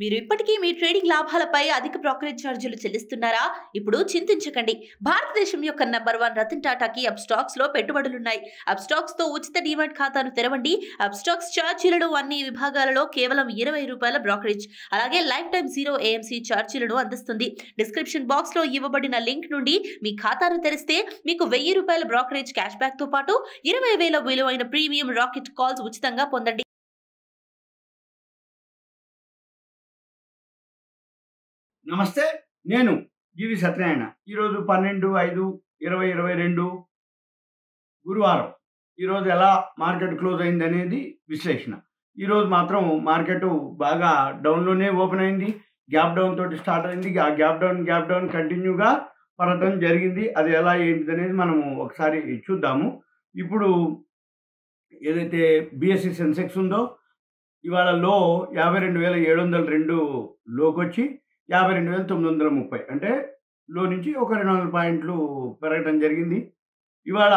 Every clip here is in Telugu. మీరు ఇప్పటికీ మీ ట్రేడింగ్ లాభాలపై అధిక బ్రోకరేజ్ ఛార్జీలు చెల్లిస్తున్నారా? ఇప్పుడు చింతించకండి. భారతదేశం యొక్క #1 రతన్ టాటాకి అబ్ స్టాక్స్ లో పెట్టుబడులున్నాయి. అబ్ స్టాక్స్ తో ఉచిత డిమాట్ ఖాతాను తెరవండి. అబ్ స్టాక్స్ ఛార్జీలను అన్ని విభాగాలలో కేవలం 20 రూపాయల బ్రోకరేజ్, అలాగే లైఫ్ టైం 0 AMC ఛార్జీలను అందిస్తుంది. డిస్క్రిప్షన్ బాక్స్ లో ఇవ్వబడిన లింక్ నుండి మీ ఖాతాను తెరిస్తే మీకు 1000 రూపాయల బ్రోకరేజ్ క్యాష్ బ్యాక్ తో పాటు 20,000 విలువైన ప్రీమియం రాకెట్ కాల్స్ ఉచితంగా పొందండి. నమస్తే, నేను జీవి సత్యనారాయణ. ఈరోజు 12/5/2022 గురువారం. ఈరోజు ఎలా మార్కెట్ క్లోజ్ అయింది అనేది విశ్లేషణ. ఈరోజు మాత్రం మార్కెట్ బాగా డౌన్లోనే ఓపెన్ అయింది. గ్యాప్ డౌన్ తోటి స్టార్ట్ అయింది. ఆ గ్యాప్ డౌన్ కంటిన్యూగా పడటం జరిగింది. అది ఎలా ఏంటిది అనేది మనము ఒకసారి చూద్దాము. ఇప్పుడు ఏదైతే BSE సెన్సెక్స్ ఉందో, ఇవాళ లో 52,702 లోకి వచ్చి 52,930, అంటే లో నుంచి ఒక 200 పాయింట్లు పెరగడం జరిగింది. ఇవాళ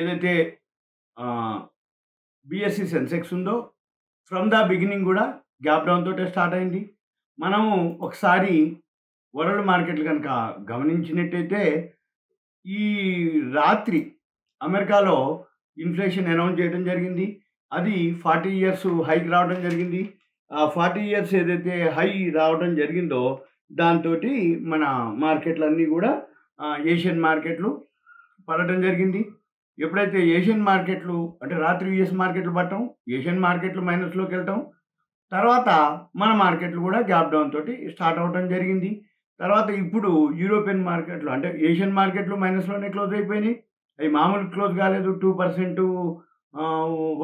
ఏదైతే BSE సెన్సెక్స్ ఉందో, ఫ్రమ్ ద బిగినింగ్ కూడా గ్యాప్ డౌన్ తోటే స్టార్ట్ అయింది. మనము ఒకసారి వరల్డ్ మార్కెట్లు కనుక గమనించినట్టయితే, ఈ రాత్రి అమెరికాలో ఇన్ఫ్లేషన్ అనౌన్స్ చేయడం జరిగింది. అది 40 years హైకి రావడం జరిగింది. ఆ 40 years ఏదైతే హై రావడం జరిగిందో, దాంతో మన మార్కెట్లన్నీ కూడా ఏషియన్ మార్కెట్లు పడటం జరిగింది. ఎప్పుడైతే ఏషియన్ మార్కెట్లు అంటే రాత్రి US మార్కెట్లు పట్టడం, ఏషియన్ మార్కెట్లు మైనస్లోకి వెళ్ళటం, తర్వాత మన మార్కెట్లు కూడా గ్యాప్ డౌన్ తోటి స్టార్ట్ అవ్వడం జరిగింది. తర్వాత ఇప్పుడు యూరోపియన్ మార్కెట్లు అంటే ఏషియన్ మార్కెట్లు మైనస్లోనే క్లోజ్ అయిపోయినాయి. అవి మామూలు క్లోజ్ కాలేదు. 2%,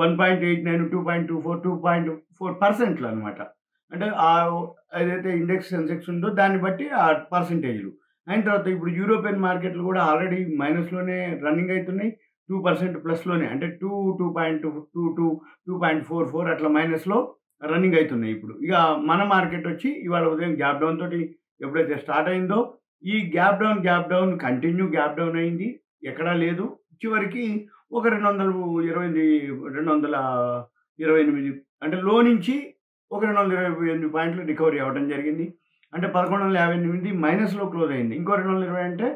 1.89, 2.24, 2.4% అనమాట. అంటే ఏదైతే ఇండెక్స్ సెన్సెక్స్ ఉందో దాన్ని బట్టి ఆ పర్సెంటేజ్లు అయిన తర్వాత ఇప్పుడు యూరోపియన్ మార్కెట్లు కూడా ఆల్రెడీ మైనస్లోనే రన్నింగ్ అవుతున్నాయి. 2%+లోనే అంటే 2.22, 2.44 అట్లా మైనస్లో రన్నింగ్ అవుతున్నాయి. ఇప్పుడు ఇక మన మార్కెట్ వచ్చి ఇవాళ ఉదయం గ్యాప్ డౌన్ తోటి ఎప్పుడైతే స్టార్ట్ అయిందో, ఈ gap down continue gap down అయింది. ఎక్కడా లేదు. చివరికి ఒక 228 అంటే లో నుంచి ఒక 228 పాయింట్లు రికవరీ అవ్వడం జరిగింది. అంటే 1,158 మైనస్లో క్లోజ్ అయింది. ఇంకో 220 అంటే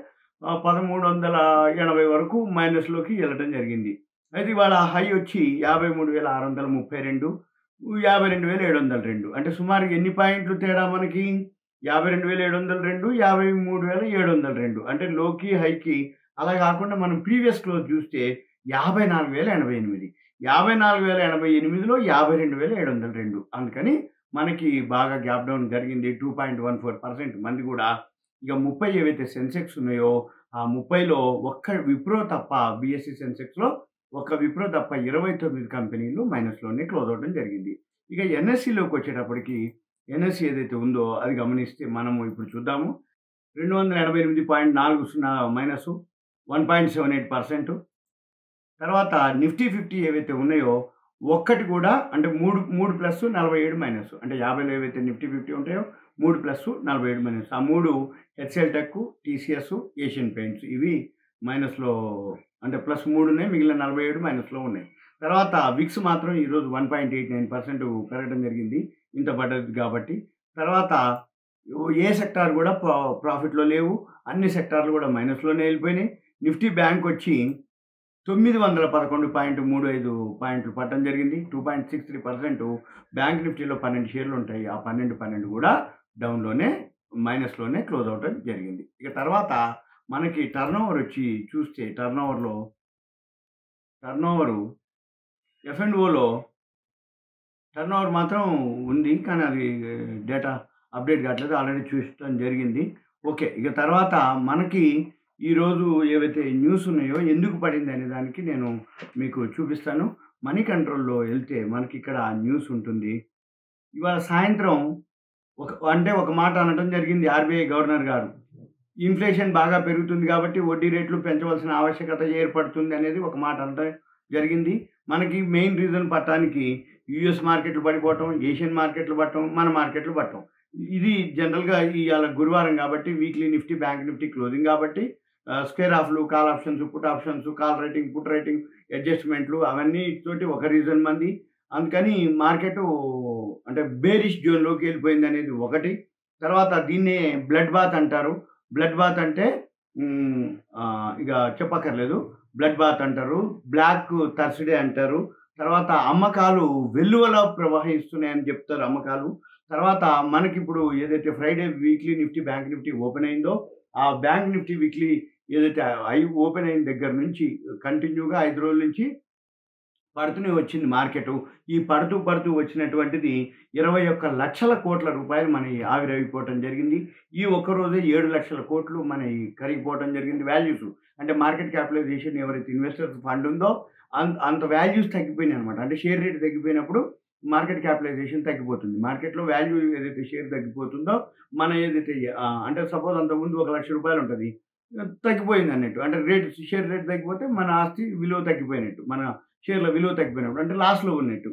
1,380 వరకు మైనస్లోకి వెళ్ళడం జరిగింది. అయితే ఇవాళ హై వచ్చి 53,632, 52,702, అంటే సుమారు ఎన్ని పాయింట్లు తేడా మనకి? 52,702, 53,702. అంటే లోకి హైకి. అలా కాకుండా మనం ప్రీవియస్ క్లోజ్ చూస్తే 54,088, 54,088లో 52,702. అందుకని మనకి బాగా గ్యాప్ డౌన్ జరిగింది. 2.14% మంది కూడా. ఇక 30 ఏవైతే సెన్సెక్స్ ఉన్నాయో, ఆ 30లో ఒక్క విప్రో తప్ప, BSE సెన్సెక్స్లో ఒక్క విప్రో తప్ప 29 కంపెనీలు మైనస్లోనే క్లోజ్ అవ్వడం జరిగింది. ఇక NSEలోకి వచ్చేటప్పటికి, NSE ఏదైతే ఉందో అది గమనిస్తే మనము ఇప్పుడు చూద్దాము. 288.40 మైనస్, 1.78%. తర్వాత Nifty 50 ఏవైతే ఉన్నాయో ఒక్కటి కూడా అంటే 3+47 మైనస్, అంటే 50లో ఏవైతే Nifty 50 ఉంటాయో 3+47 మైనస్. ఆ 3 HCL Tech, TCS, Asian paints. ఇవి మైనస్లో అంటే +3 ఉన్నాయి, మిగిలిన 47 మైనస్లో ఉన్నాయి. తర్వాత VIX మాత్రం ఈరోజు 1.89% పెరగడం జరిగింది, ఇంత పడ్డది కాబట్టి. తర్వాత ఏ సెక్టార్ కూడా ప్రాఫిట్లో లేవు. అన్ని సెక్టార్లు కూడా మైనస్లోనే వెళ్ళిపోయినాయి. నిఫ్టీ బ్యాంక్ వచ్చి 911.35 పట్టడం జరిగింది. 2.63%. బ్యాంక్ నిఫ్టీలో 12 షేర్లు ఉంటాయి. ఆ 12 కూడా డౌన్లోనే మైనస్లోనే క్లోజ్ అవడం జరిగింది. ఇక తర్వాత మనకి టర్నోవర్ వచ్చి చూస్తే, టర్నోవరు F&Oలో టర్నోవర్ మాత్రం ఉంది, కానీ అది డేటా అప్డేట్ కావట్లేదు. ఆల్రెడీ చూడటం జరిగింది. ఓకే, ఇక తర్వాత మనకి ఈరోజు ఏవైతే న్యూస్ ఉన్నాయో ఎందుకు పడింది అనే దానికి నేను మీకు చూపిస్తాను. మనీ కంట్రోల్లో వెళ్తే మనకి ఇక్కడ న్యూస్ ఉంటుంది. ఇవాళ సాయంత్రం ఒక మాట అనడం జరిగింది RBI గవర్నర్ గారు. ఇన్ఫ్లేషన్ బాగా పెరుగుతుంది కాబట్టి వడ్డీ రేట్లు పెంచవలసిన ఆవశ్యకత ఏర్పడుతుంది అనేది ఒక మాట అనడం జరిగింది. మనకి మెయిన్ రీజన్ పట్టడానికి US మార్కెట్లు పడిపోవటం, ఏషియన్ మార్కెట్లు పట్టడం, మన మార్కెట్లు పట్టడం. ఇది జనరల్గా ఇవాళ గురువారం కాబట్టి weekly Nifty, bank Nifty closing కాబట్టి స్క్వేర్ ఆఫ్లు, call options, put options, call rating, put rating అడ్జస్ట్మెంట్లు అవన్నీ తోటి ఒక రీజన్ మంది. అందుకని మార్కెట్ అంటే బేరిష్ జోన్లోకి వెళ్ళిపోయింది అనేది ఒకటి. తర్వాత దీన్నే బ్లడ్ బాత్ అంటారు. బ్లడ్ బాత్ అంటే ఇక చెప్పక్కర్లేదు, బ్లడ్ బాత్ అంటారు, బ్లాక్ థర్స్డే అంటారు. తర్వాత అమ్మకాలు వెల్లువలో ప్రవహిస్తున్నాయని చెప్తారు అమ్మకాలు. తర్వాత మనకిప్పుడు ఏదైతే Friday weekly Nifty bank Nifty open అయిందో, ఆ బ్యాంక్ నిఫ్టీ వీక్లీ ఏదైతే ఓపెన్ అయిన దగ్గర నుంచి కంటిన్యూగా 5 రోజుల నుంచి పడుతూనే వచ్చింది మార్కెట్. ఈ పడుతూ వచ్చినటువంటిది 21 లక్షల కోట్ల రూపాయలు మన ఆవిరైపోవటం జరిగింది. ఈ ఒక్కరోజే 7 లక్షల కోట్లు మన కరిగిపోవటం జరిగింది. వాల్యూస్ అంటే మార్కెట్ క్యాపిటలైజేషన్ ఎవరైతే ఇన్వెస్టర్స్ ఫండ్ ఉందో అంత వాల్యూస్ తగ్గిపోయినాయి అనమాట. అంటే షేర్ రేట్ తగ్గిపోయినప్పుడు మార్కెట్ క్యాపిటలైజేషన్ తగ్గిపోతుంది, మార్కెట్లో వాల్యూ ఏదైతే షేర్ తగ్గిపోతుందో మన ఏదైతే అంటే సపోజ్ అంతకుముందు 1 లక్ష రూపాయలు ఉంటుంది, తగ్గిపోయింది అన్నట్టు. అంటే రేట్ షేర్ రేట్ తగ్గిపోతే మన ఆస్తి విలువ తగ్గిపోయినట్టు, మన షేర్ల విలువ తగ్గిపోయినప్పుడు అంటే లాస్లో ఉన్నట్టు.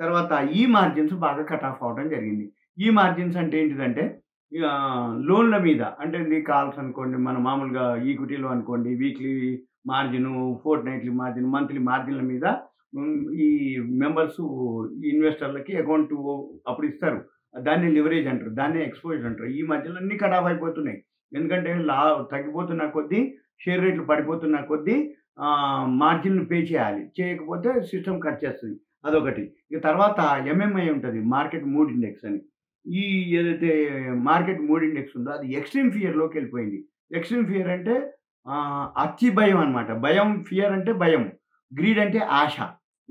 తర్వాత ఈ మార్జిన్స్ బాగా కట్ ఆఫ్ అవడం జరిగింది. ఈ మార్జిన్స్ అంటే ఏంటిదంటే లోన్ల మీద, అంటే ఇది కాల్స్ అనుకోండి, మన మామూలుగా ఈక్విటీలో అనుకోండి weekly margin, fortnightly margin, monthly మార్జిన్ల మీద ఈ మెంబర్స్ ఇన్వెస్టర్లకి అకౌంట్ అప్పుడు ఇస్తారు. దాన్ని లివరేజ్ అంటారు, దాన్ని ఎక్స్పోజర్ అంటారు. ఈ మధ్యలో అన్నీ కట్ ఆఫ్ అయిపోతున్నాయి. ఎందుకంటే తగ్గిపోతున్న కొద్దీ, షేర్ రేట్లు పడిపోతున్న కొద్దీ మార్జిన్ పే చేయాలి, చేయకపోతే సిస్టమ్ కట్ చేస్తుంది, అదొకటి. ఇక తర్వాత ఎంఎంఐ ఉంటుంది, మార్కెట్ మూడ్ ఇండెక్స్ అని. ఈ ఏదైతే మార్కెట్ మూడ్ ఇండెక్స్ ఉందో అది ఎక్స్ట్రీమ్ ఫియర్లోకి వెళ్ళిపోయింది. ఎక్స్ట్రీమ్ ఫియర్ అంటే అతి భయం అనమాట. భయం, ఫియర్ అంటే భయం, గ్రీడ్ అంటే ఆశ,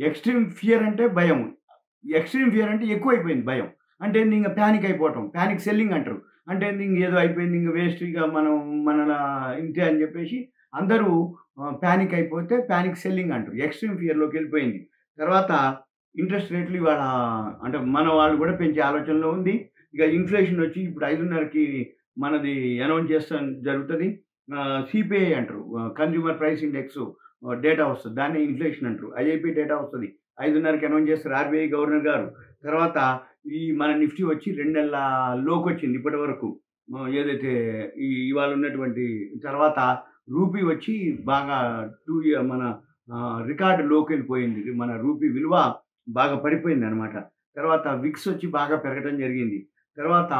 ఎక్స్ట్రీమ్ ఫియర్ అంటే భయం. ఎక్స్ట్రీమ్ ఫియర్ అంటే ఎక్కువైపోయింది భయం, అంటే ఇంకా ప్యానిక్ అయిపోవటం, ప్యానిక్ సెల్లింగ్ అంటారు. అంటే ఇంక ఏదో అయిపోయింది, ఇంక వేస్ట్గా మన ఇంతే అని చెప్పేసి అందరూ ప్యానిక్ అయిపోతే ప్యానిక్ సెల్లింగ్ అంటారు, ఎక్స్ట్రీమ్ ఫియర్లోకి వెళ్ళిపోయింది. తర్వాత ఇంట్రెస్ట్ రేట్లు ఇవాళ అంటే మన వాళ్ళు కూడా పెంచే ఆలోచనలో ఉంది. ఇక ఇన్ఫ్లేషన్ వచ్చి ఇప్పుడు 5:30కి మనది అనౌన్స్ చేస్తాం జరుగుతుంది. సిపిఐ అంటారు, కన్జ్యూమర్ ప్రైస్ ఇండెక్స్ డేటా వస్తుంది, దాన్ని ఇన్ఫ్లేషన్ అంటారు. ఐఐపి డేటా వస్తుంది 5:30కి అనౌన్స్ చేస్తారు ఆర్బీఐ గవర్నర్ గారు. తర్వాత ఈ మన నిఫ్టీ వచ్చి 2 నెలల లోకి వచ్చింది ఇప్పటి వరకు ఏదైతే ఇవాళ ఉన్నటువంటి. తర్వాత రూపీ వచ్చి బాగా మన రికార్డ్ లోకి వెళ్ళిపోయింది, మన రూపీ విలువ బాగా పడిపోయింది అనమాట. తర్వాత విక్స్ వచ్చి బాగా పెరగడం జరిగింది. తర్వాత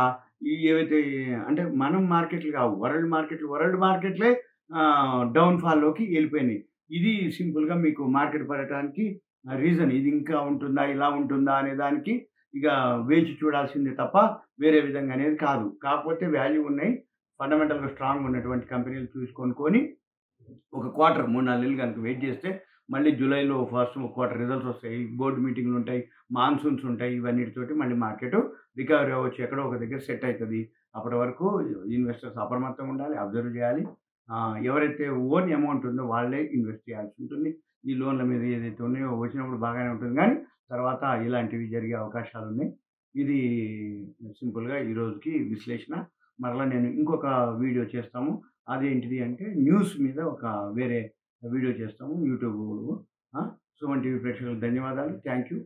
ఈ ఏవైతే అంటే మనం మార్కెట్లు కావు, వరల్డ్ మార్కెట్లే డౌన్ఫాల్లోకి వెళ్ళిపోయినాయి. ఇది సింపుల్గా మీకు మార్కెట్ పడటానికి రీజన్. ఇది ఇంకా ఉంటుందా, ఇలా ఉంటుందా అనే దానికి ఇక వేచి చూడాల్సిందే తప్ప వేరే విధంగా అనేది కాదు. కాకపోతే వాల్యూ ఉన్నాయి, ఫండమెంటల్గా స్ట్రాంగ్ ఉన్నటువంటి కంపెనీలు చూసుకొని 1 క్వార్టర్ 3-4 నెలలు కనుక వెయిట్ చేస్తే మళ్ళీ జూలైలో ఫస్ట్ 1 క్వార్టర్ రిజల్ట్స్ వస్తాయి, బోర్డు మీటింగ్లు ఉంటాయి, మాన్సూన్స్ ఉంటాయి, ఇవన్నిటితోటి మళ్ళీ మార్కెట్ రికవరీ అవ్వచ్చు, ఎక్కడో ఒక దగ్గర సెట్ అవుతుంది. అప్పటి వరకు ఇన్వెస్టర్స్ అప్రమత్తంగా ఉండాలి, అబ్జర్వ్ చేయాలి. ఎవరైతే ఓన్ అమౌంట్ ఉందో వాళ్ళే ఇన్వెస్ట్ చేయాల్సి ఉంటుంది. ఈ లోన్ల మీద ఏదైతే ఉన్నాయో వచ్చినప్పుడు బాగానే ఉంటుంది, కానీ తర్వాత ఇలాంటివి జరిగే అవకాశాలు ఉన్నాయి. ఇది సింపుల్గా ఈరోజుకి విశ్లేషణ. మరలా నేను ఇంకొక వీడియో చేస్తాము, అదేంటిది అంటే న్యూస్ మీద ఒక వేరే వీడియో చేస్తాము యూట్యూబ్. సుమన్ టీవీ ప్రేక్షకులకు ధన్యవాదాలు, థ్యాంక్ యూ.